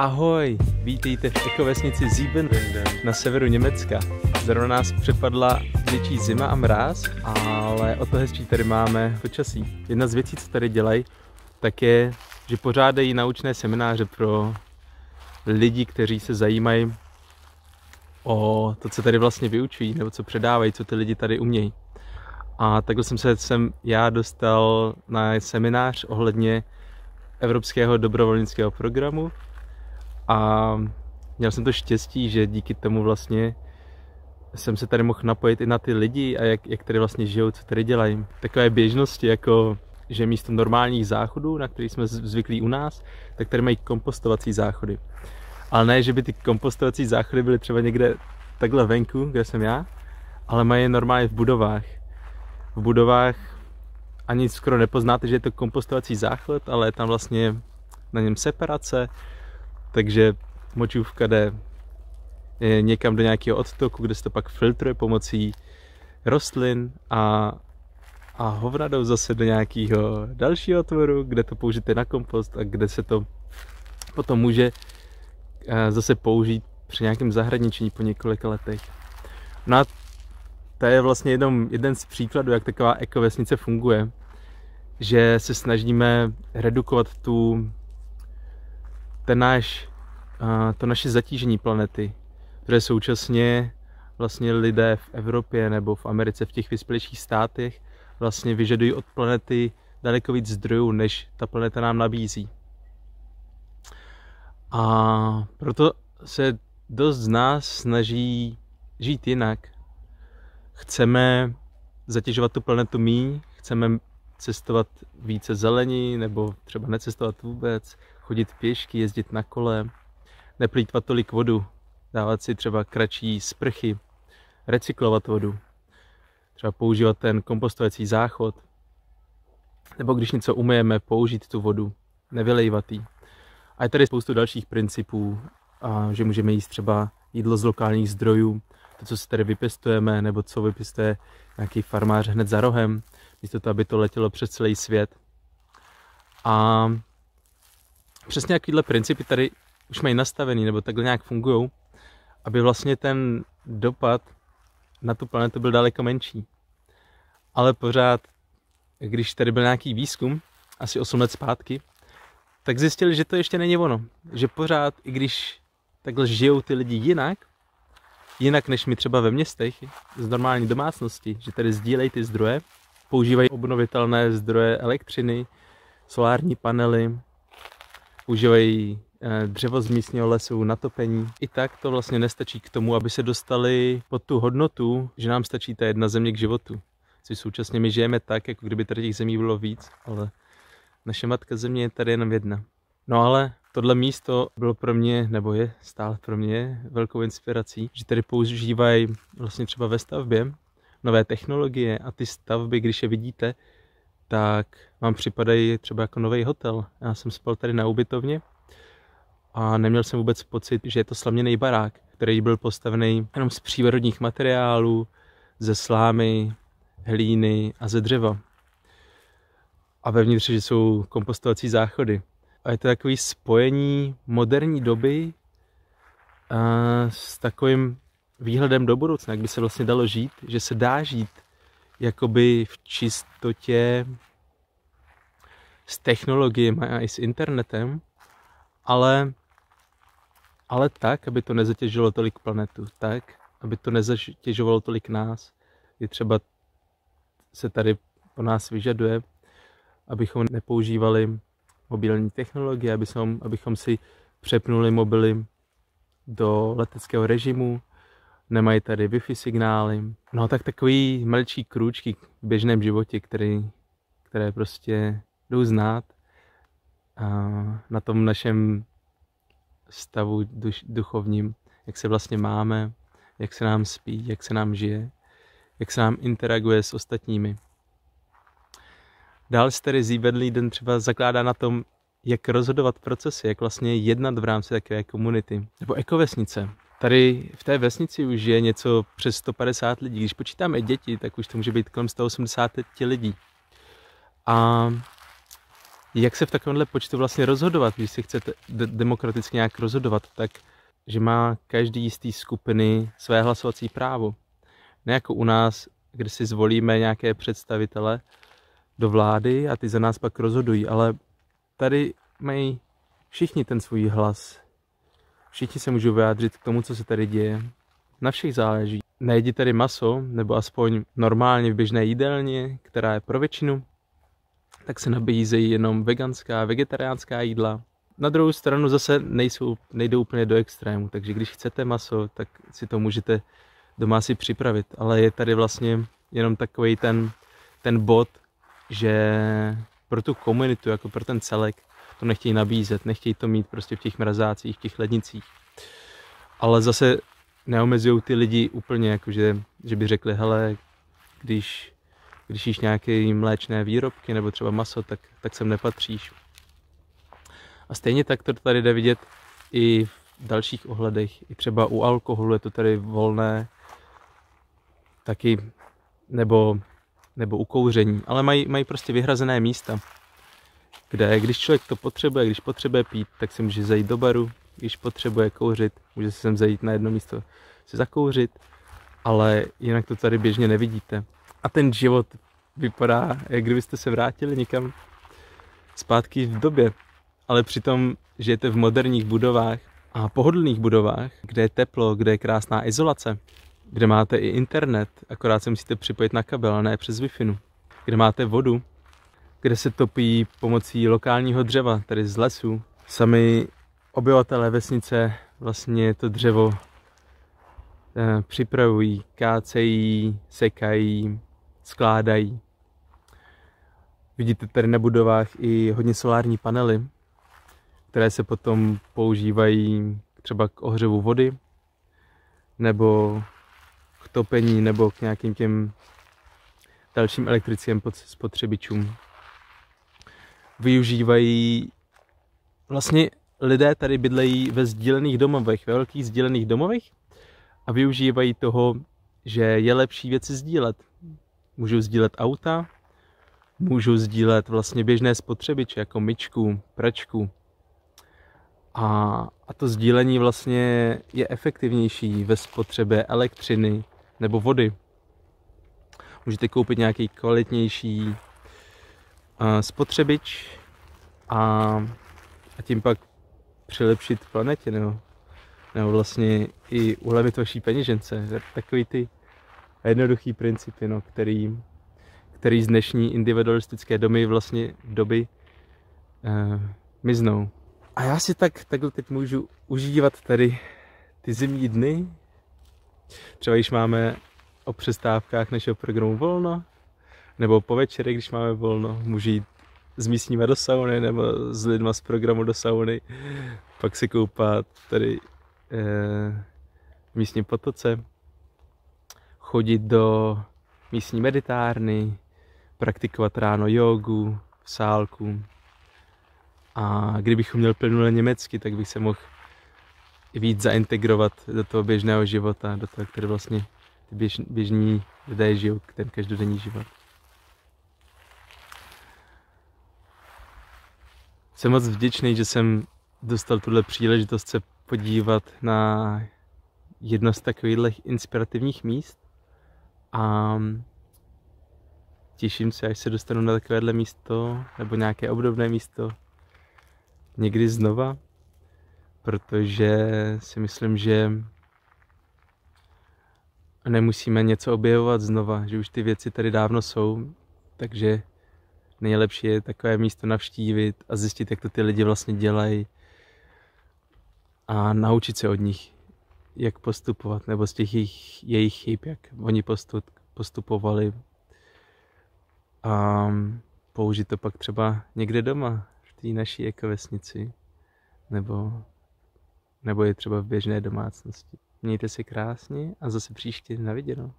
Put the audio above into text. Ahoj, vítejte v ekovesnici Sieben Linden na severu Německa. Zrovna nás přepadla větší zima a mráz, ale o to hezčí tady máme počasí. Jedna z věcí, co tady dělají, tak je, že pořádají naučné semináře pro lidi, kteří se zajímají o to, co tady vlastně vyučují, nebo co předávají, co ty lidi tady umějí. A takhle jsem se já dostal na seminář ohledně Evropského dobrovolnického programu a měl jsem to štěstí, že díky tomu vlastně jsem se tady mohl napojit i na ty lidi a jak tady vlastně žijou, co tady dělají. Takové běžnosti, jako že místo normálních záchodů, na kterých jsme zvyklí u nás, tak tady mají kompostovací záchody. Ale ne, že by ty kompostovací záchody byly třeba někde takhle venku, kde jsem já, ale mají normálně v budovách. V budovách ani skoro nepoznáte, že je to kompostovací záchod, ale je tam vlastně na něm separace, takže močůvka jde někam do nějakého odtoku, kde se to pak filtruje pomocí rostlin a hovna jdou zase do nějakého dalšího otvoru, kde to použijete na kompost a kde se to potom může zase použít při nějakém zahradničení po několika letech. No a to je vlastně jeden z příkladů, jak taková ekovesnice funguje, že se snažíme redukovat to naše zatížení planety, které současně vlastně lidé v Evropě nebo v Americe, v těch vyspělejších státech vlastně vyžadují od planety daleko víc zdrojů, než ta planeta nám nabízí. A proto se dost z nás snaží žít jinak. Chceme zatěžovat tu planetu míň, chceme cestovat více zelení, nebo třeba necestovat vůbec, chodit pěšky, jezdit na kole, neplýtvat tolik vodu, dávat si třeba kratší sprchy, recyklovat vodu, třeba používat ten kompostovací záchod, nebo když něco umyjeme, použít tu vodu, nevylejvat ji. A je tady spoustu dalších principů, že můžeme jíst třeba jídlo z lokálních zdrojů, to, co si tady vypěstujeme, nebo co vypěstuje nějaký farmář hned za rohem, místo toho, aby to letělo přes celý svět. A přesně takovýhle principy tady už mají nastavený, nebo takhle nějak fungují, aby vlastně ten dopad na tu planetu byl daleko menší. Ale pořád, když tady byl nějaký výzkum, asi 8 let zpátky, tak zjistili, že to ještě není ono. Že pořád, i když takhle žijou ty lidi jinak než my třeba ve městech, z normální domácnosti, že tady sdílejí ty zdroje, používají obnovitelné zdroje elektřiny, solární panely, používají dřevo z místního lesu na topení. I tak to vlastně nestačí k tomu, aby se dostali pod tu hodnotu, že nám stačí ta jedna země k životu. Což současně my žijeme tak, jako kdyby tady těch zemí bylo víc, ale naše matka země je tady jenom jedna. No ale tohle místo bylo pro mě, nebo je stále pro mě velkou inspirací, že tady používají vlastně třeba ve stavbě nové technologie a ty stavby, když je vidíte, tak vám připadají třeba jako nový hotel. Já jsem spal tady na ubytovně a neměl jsem vůbec pocit, že je to slaměný barák, který byl postavený jenom z přírodních materiálů, ze slámy, hlíny a ze dřeva. A vevnitř, že jsou kompostovací záchody. A je to takové spojení moderní doby s takovým výhledem do budoucna, jak by se vlastně dalo žít, že se dá žít jakoby v čistotě s technologiemi a i s internetem, ale tak, aby to nezatěžovalo tolik planetu, tak, aby to nezatěžovalo tolik nás. Je třeba se tady po nás vyžaduje, abychom nepoužívali mobilní technologie, abychom si přepnuli mobily do leteckého režimu, nemají tady Wi-Fi signály. No tak takový malčí krůčky v běžném životě, které prostě jdou znát na tom našem stavu duchovním, jak se vlastně máme, jak se nám spí, jak se nám žije, jak se nám interaguje s ostatními. Dál se tady Sieben Linden třeba zakládá na tom, jak rozhodovat procesy, jak vlastně jednat v rámci takové komunity. Nebo ekovesnice. Tady v té vesnici už je něco přes 150 lidí. Když počítáme děti, tak už to může být kolem 180 lidí. A Jak se v takovémhle počtu vlastně rozhodovat, když se chcete demokraticky nějak rozhodovat, tak že má každý z té skupiny své hlasovací právo. Ne jako u nás, kde si zvolíme nějaké představitele do vlády a ty za nás pak rozhodují, ale tady mají všichni ten svůj hlas. Všichni se můžou vyjádřit k tomu, co se tady děje. Na všech záleží. Nejdi tady maso, nebo aspoň normálně v běžné jídelně, která je pro většinu, tak se nabízejí jenom veganská, vegetariánská jídla. Na druhou stranu zase nejdou úplně do extrému, takže když chcete maso, tak si to můžete doma si připravit. Ale je tady vlastně jenom takový ten bod, že pro tu komunitu, jako pro ten celek, to nechtějí nabízet, nechtějí to mít prostě v těch mrazácích, v těch lednicích. Ale zase neomezují ty lidi úplně, jakože, že by řekli, hele, když jíš nějaké mléčné výrobky nebo třeba maso, tak sem nepatříš. A stejně tak to tady jde vidět i v dalších ohledech. I třeba u alkoholu je to tady volné taky, nebo u kouření. Ale mají prostě vyhrazené místa, kde když člověk to potřebuje, když potřebuje pít, tak si může zajít do baru, když potřebuje kouřit, může se sem zajít na jedno místo si zakouřit, ale jinak to tady běžně nevidíte. A ten život vypadá, jak kdybyste se vrátili někam zpátky v době, ale přitom žijete v moderních budovách a pohodlných budovách, kde je teplo, kde je krásná izolace, kde máte i internet, akorát se musíte připojit na kabel, a ne přes Wi-Fi, kde máte vodu, kde se topí pomocí lokálního dřeva, tedy z lesu. Sami obyvatelé vesnice vlastně to dřevo připravují, kácejí, sekají, skládají. Vidíte tady na budovách i hodně solární panely, které se potom používají třeba k ohřevu vody, nebo k topení, nebo k nějakým těm dalším elektrickým spotřebičům. Využívají, vlastně lidé tady bydlejí ve sdílených domovech, ve velkých sdílených domovech a využívají toho, že je lepší věci sdílet. Můžou sdílet auta, můžou sdílet vlastně běžné spotřebiče, jako myčku, pračku. A to sdílení vlastně je efektivnější ve spotřebě elektřiny nebo vody. Můžete koupit nějaký kvalitnější spotřebič a tím pak přilepšit planetě, nebo vlastně i ulevit vaší peněžence. Takový ty jednoduchý principy, který z dnešní individualistické doby miznou. A já si takhle teď můžu užívat tady ty zimní dny. Třeba když máme o přestávkách našeho programu volno, nebo po večeri, když máme volno, můžu jít s místníma do sauny, nebo s lidma z programu do sauny, pak si koupat tady v místní potoce, chodit do místní meditárny, praktikovat ráno jógu v sálku. A kdybych uměl plynule německy, tak bych se mohl víc zaintegrovat do toho běžného života, do toho, který vlastně běžní lidé žijou, ten každodenní život. Jsem moc vděčný, že jsem dostal tuhle příležitost se podívat na jedno z takových inspirativních míst a těším se, až se dostanu na takovéhle místo nebo nějaké obdobné místo někdy znova, protože si myslím, že nemusíme něco objevovat znova, že už ty věci tady dávno jsou, takže nejlepší je takové místo navštívit a zjistit, jak to ty lidi vlastně dělají a naučit se od nich, jak postupovat, nebo z těch jejich chyb, jak oni postupovali a použít to pak třeba někde doma, v té naší ekovesnici, nebo je třeba v běžné domácnosti. Mějte se krásně a zase příště, na viděnou.